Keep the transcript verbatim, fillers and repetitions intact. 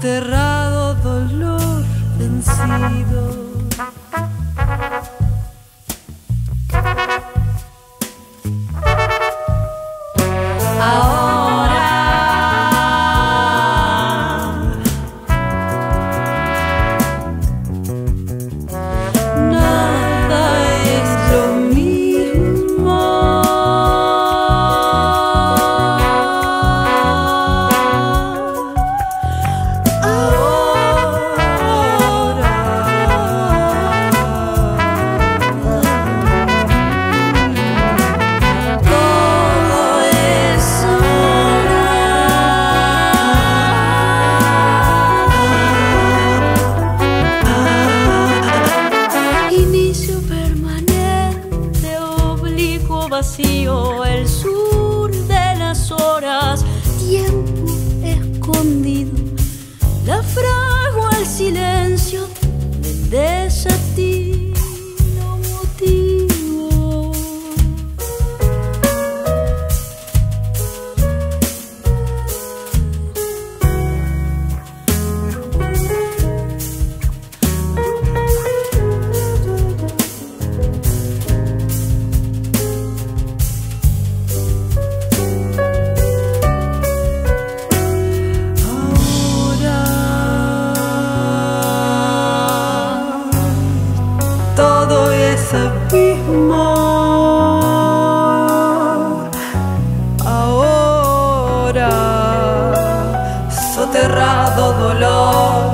desterrado dolor vencido. El sur de las horas, tiempo escondido, la fragua al silencio del desatino motivo. Todo es abismo, ahora soterrado dolor.